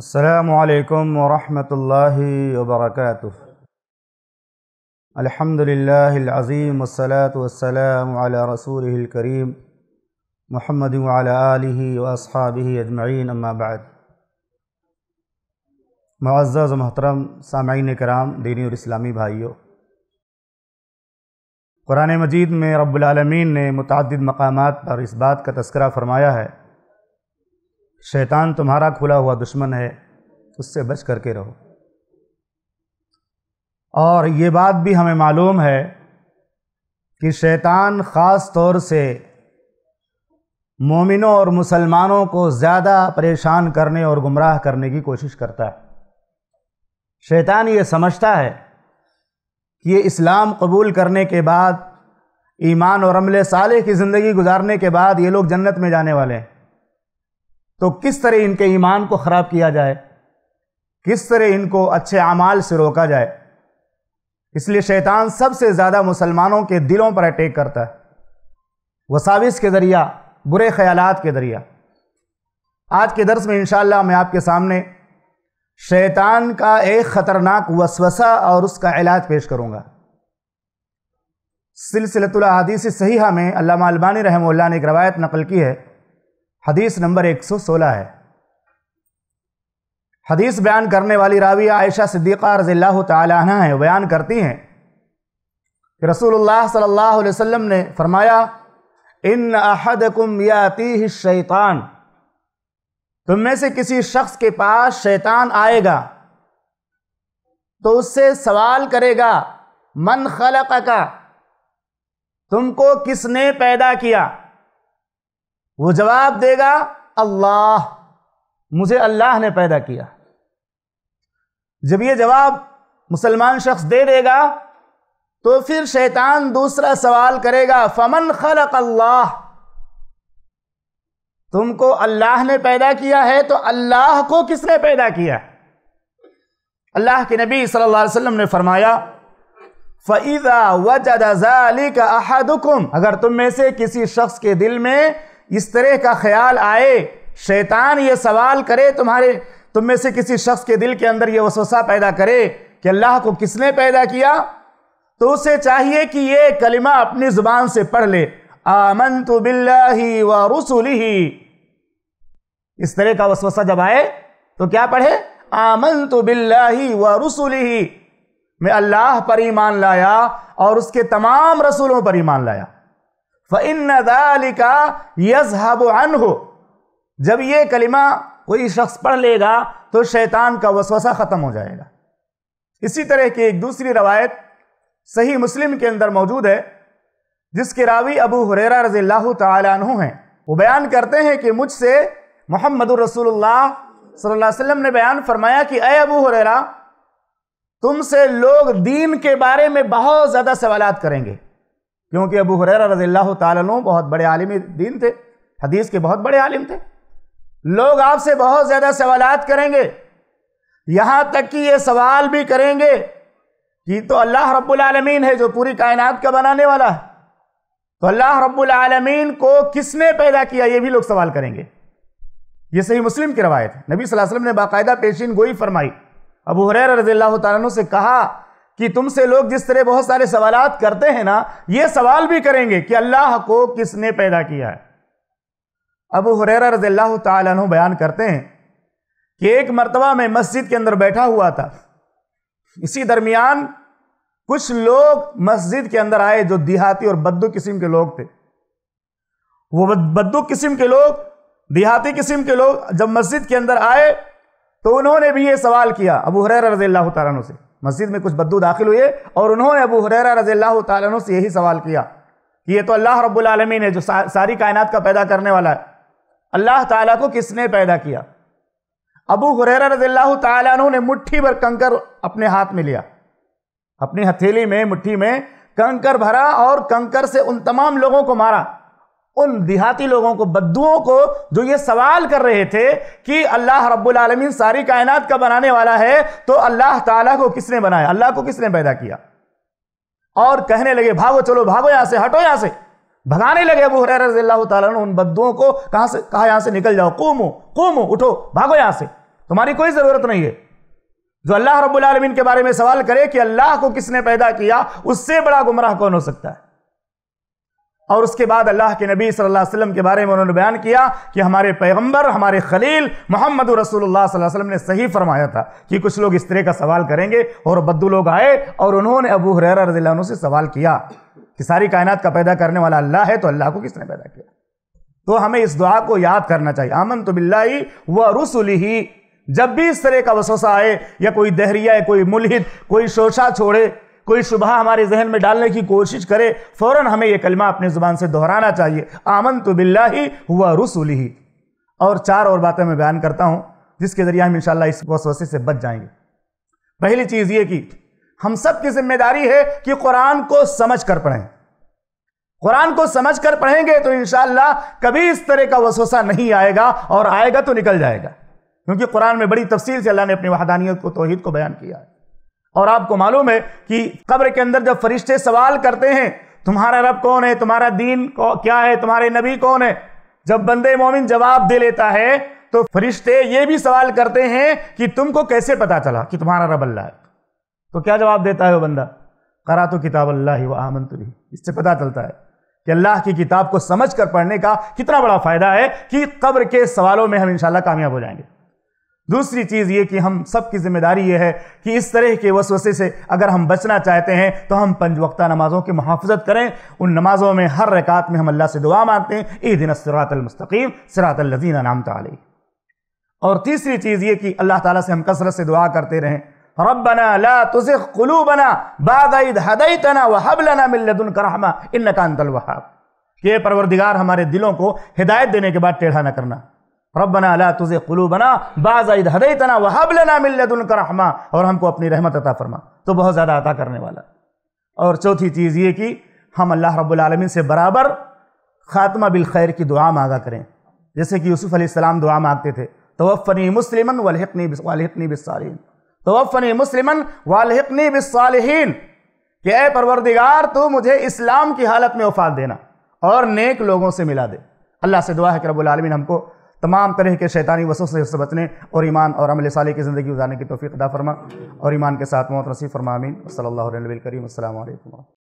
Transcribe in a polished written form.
अस्सलामु अलैकुम व रहमतुल्लाहि व बरकातुह। अल्हम्दुलिल्लाहिल अज़ीम वस्सलातु वस्सलामु अला रसूलिहिल करीम मुहम्मद व अला आलिहि व अस्हाबिहि अजमईन, अम्मा बाद। मुअज़्ज़ज़ मोहतरम सामईन कराम, दीनी और इस्लामी भाइयों, कुरान मजीद में रब्बुल आलमीन ने मुतअद्दिद मकामात पर इस बात का तस्करा फरमाया है, शैतान तुम्हारा खुला हुआ दुश्मन है, उससे बच करके रहो। और ये बात भी हमें मालूम है कि शैतान ख़ास तौर से मोमिनों और मुसलमानों को ज़्यादा परेशान करने और गुमराह करने की कोशिश करता है। शैतान ये समझता है कि ये इस्लाम कबूल करने के बाद, ईमान और अमल सालेह की ज़िंदगी गुजारने के बाद ये लोग जन्नत में जाने वाले हैं, तो किस तरह इनके ईमान को ख़राब किया जाए, किस तरह इनको अच्छे अमाल से रोका जाए। इसलिए शैतान सबसे ज़्यादा मुसलमानों के दिलों पर अटैक करता है, वसाविस के ज़रिया, बुरे ख्यालात के ज़रिया। आज के दर्स में इंशाअल्लाह मैं आपके सामने शैतान का एक ख़तरनाक वसवसा और उसका इलाज पेश करूँगा। सिलसिलतुल अहादीस सहीहा में अल्लामा अलबानी रहमतुल्लाह ने एक रवायत नकल की है, हदीस नंबर 116 है। हदीस बयान करने वाली रावी आयशा सिद्दीक़ा रज़ियल्लाहु तआला अन्हा है। बयान करती हैं कि रसूलुल्लाह सल्लल्लाहु अलैहि वसल्लम ने फरमाया, इन अहदकुम यातीहि शैतान, तुम में से किसी शख्स के पास शैतान आएगा तो उससे सवाल करेगा, मन खलक़का, तुमको किसने पैदा किया? वो जवाब देगा, अल्लाह, मुझे अल्लाह ने पैदा किया। जब ये जवाब मुसलमान शख्स दे देगा तो फिर शैतान दूसरा सवाल करेगा, फमन खलक अल्लाह, तुमको अल्लाह ने पैदा किया है तो अल्लाह को किसने पैदा किया? अल्लाह के नबी सल्लल्लाहु अलैहि वसल्लम ने फरमाया, फ़इज़ा वजदा ज़ालिका अहदुकुम, अगर तुम में से किसी शख्स के दिल में इस तरह का ख्याल आए, शैतान ये सवाल करे, तुम में से किसी शख्स के दिल के अंदर ये वसवसा पैदा करे कि अल्लाह को किसने पैदा किया, तो उसे चाहिए कि ये कलिमा अपनी ज़ुबान से पढ़ ले, आमन्तु बिल्लाहि व रुसुलिही। इस तरह का वसवसा जब आए तो क्या पढ़े? आमन्तु बिल्लाहि व रुसुलिही, मैं अल्लाह पर ईमान लाया और उसके तमाम रसूलों पर ईमान लाया। फ़इन्न ज़ालिका यज़हबु अन्हु, जब ये कलिमा कोई शख्स पढ़ लेगा तो शैतान का वसवसा ख़त्म हो जाएगा। इसी तरह की एक दूसरी रवायत सही मुस्लिम के अंदर मौजूद है, जिसके रावी अबू हुरैरा रज़ियल्लाहु तआला अन्हु हैं। वो बयान करते हैं कि मुझसे मुहम्मदुर रसूलुल्लाह सल्लल्लाहु अलैहि वसल्लम ने बयान फरमाया कि ए अबू हुरैरा, तुमसे लोग दीन के बारे में बहुत ज़्यादा सवालात करेंगे, क्योंकि अबू हुरैरा रज़ियल्लाहु ताला अन्हु बहुत बड़े आलिम दीन थे, हदीस के बहुत बड़े आलिम थे। लोग आपसे बहुत ज़्यादा सवालात करेंगे, यहाँ तक कि ये सवाल भी करेंगे कि तो अल्लाह रब्बुल आलमीन है जो पूरी कायनात का बनाने वाला है, तो अल्लाह रब्बुल आलमीन को किसने पैदा किया, ये भी लोग सवाल करेंगे। ये सही मुस्लिम की रवायत है। नबी सल्लल्लाहु अलैहि वसल्लम ने बाकायदा पेशीन गोई फरमाई, अबू हुरैरा रज़ियल्लाहु ताला अन्हु से कहा कि तुमसे लोग जिस तरह बहुत सारे सवालात करते हैं ना, ये सवाल भी करेंगे कि अल्लाह को किसने पैदा किया है। अबू हुरैरा रज़ियल्लाहु ताला अन्हु बयान करते हैं कि एक मर्तबा मैं मस्जिद के अंदर बैठा हुआ था, इसी दरमियान कुछ लोग मस्जिद के अंदर आए जो देहाती और बद्दू किस्म के लोग थे। वो बद्दू किस्म के लोग, देहाती किस्म के लोग जब मस्जिद के अंदर आए तो उन्होंने भी ये सवाल किया अबू हुरैरा रज़ियल्लाहु ताला अन्हु से। मस्जिद में कुछ बद्दू दाखिल हुए और उन्होंने अबू हुरैरा रज़ियल्लाहु ताला अन्हु से यही सवाल किया कि ये तो अल्लाह रब्बुल आलमीन है जो सारी कायनात का पैदा करने वाला है, अल्लाह ताला को किसने पैदा किया? अबू हुरैरा रज़ियल्लाहु ताला अन्हु ने मुट्ठी भर कंकर अपने हाथ में लिया, अपनी हथेली में, मुट्ठी में कंकर भरा और कंकर से उन तमाम लोगों को मारा, उन देहाती लोगों को, बद्दुओं को, जो ये सवाल कर रहे थे कि अल्लाह रब्बुल आलमीन सारी कायनात का बनाने वाला है, तो अल्लाह ताला को किसने बनाया, अल्लाह को किसने पैदा किया। और कहने लगे, भागो, चलो भागो यहाँ से, हटो यहाँ से, भगाने लगे अबू हुरैरा रज़ियल्लाहु ताला अन्हु उन बद्दुओं को, कहाँ से कहाँ, यहाँ से निकल जाओ, कूमो कूमो, उठो, भागो यहाँ से। तुम्हारी कोई ज़रूरत नहीं है। जो अल्लाह रब्बुल आलमीन के बारे में सवाल करे कि अल्लाह को किसने पैदा किया, उससे बड़ा गुमराह कौन हो सकता है। और उसके बाद अल्लाह के नबी सल्लल्लाहु अलैहि वसल्लम के बारे में उन्होंने बयान किया कि हमारे पैगंबर, हमारे खलील मोहम्मद रसूलुल्लाह सल्लल्लाहु अलैहि वसल्लम ने सही फरमाया था कि कुछ लोग इस तरह का सवाल करेंगे। और बद्दू लोग आए और उन्होंने अबू हुरैरा रज़ियल्लाहु अन्हु से सवाल किया कि सारी कायनात का पैदा करने वाला अल्लाह है, तो अल्लाह को किसने पैदा किया। तो हमें इस दुआ को याद करना चाहिए, आमनतु बिल्लाहि व रुसुलिही। जब भी इस तरह का वसवसा आए या कोई दहरिया या कोई मुल्हिद कोई शोशा छोड़े, कोई शुबहा हमारे जहन में डालने की कोशिश करे, फौरन हमें यह कलमा अपने ज़ुबान से दोहराना चाहिए, आमनतु बिल्लाहि व रुसुलिही। और चार और बातें मैं बयान करता हूँ जिसके ज़रिए हम इंशाअल्लाह इस वसवसे से बच जाएंगे। पहली चीज़ ये कि हम सब की जिम्मेदारी है कि कुरान को समझ कर पढ़ें। कुरान को समझ कर पढ़ेंगे तो इंशाअल्लाह कभी इस तरह का वसवसा नहीं आएगा, और आएगा तो निकल जाएगा, क्योंकि कुरान में बड़ी तफसील से अल्लाह ने अपनी वहदानियत को, तौहीद को बयान किया है। और आपको मालूम है कि कब्र के अंदर जब फरिश्ते सवाल करते हैं, तुम्हारा रब कौन है, तुम्हारा दीन क्या है, तुम्हारे नबी कौन है, जब बंदे मोमिन जवाब दे लेता है तो फरिश्ते ये भी सवाल करते हैं कि तुमको कैसे पता चला कि तुम्हारा रब अल्लाह है। तो क्या जवाब देता है वो बंदा, करा तो किताब अल्लाह व आमनतु बिही। इससे पता चलता है कि अल्लाह की किताब को समझ कर पढ़ने का कितना बड़ा फ़ायदा है कि कब्र के सवालों में हम इंशाल्लाह कामयाब हो जाएंगे। दूसरी चीज़ ये कि हम सब की जिम्मेदारी ये है कि इस तरह के वसवसे से अगर हम बचना चाहते हैं तो हम पंज वक्ता नमाज़ों की मुहाफ़ज़त करें। उन नमाज़ों में हर रकात में हम अल्लाह से दुआ मांगते हैं, इहदिनस सिरातल मुस्तकीम सिरातल लज़ीन अनअमता अलैहिम। और तीसरी चीज़ ये कि अल्लाह ताला से हम कसरत से दुआ करते रहें, रब्बना ला तुज़िग़ क़ुलूबना बअद इज़ हदैतना व हब लना मिन लदुनका रहमा इन्नका अंतल वहाब। के परवरदिगार हमारे दिलों को हिदायत देने के बाद टेढ़ा न करना। रब्बना ला तुज़िग़ क़ुलूबना बअद इज़ हदैतना व हब लना मिन लदुनका रहमा, और हमको अपनी रहमत अता फरमा, तो बहुत ज़्यादा अता करने वाला। और चौथी चीज़ ये कि हम अल्लाह रब्बुल आलमीन से बराबर खात्मा बिल खैर की दुआ मांगा करें, जैसे कि यूसुफ़ अलैहिस्सलाम दुआ मांगते थे, तवफ़्फ़नी मुस्लिमन वल्हिक़नी बिस्सालिहीन, तवफ़्फ़नी मुस्लिमन वाल्हिक़नी बिस्सालिहीन, कि ऐ परवरदिगार तू मुझे इस्लाम की हालत में वफ़ात देना और नेक लोगों से मिला दे। अल्लाह से दुआ है कि रब्बुल आलमीन हमको तमाम तरह के शैतानी वसवसे से बचने और ईमान और अमल साले की ज़िंदगी गुजारने की तौफ़ीक़ अता फरमा और ईमान के साथ मौत नसीब फरमा। आमीन। सल्लल्लाहु अलैहि वसल्लम। अस्सलामु अलैकुम।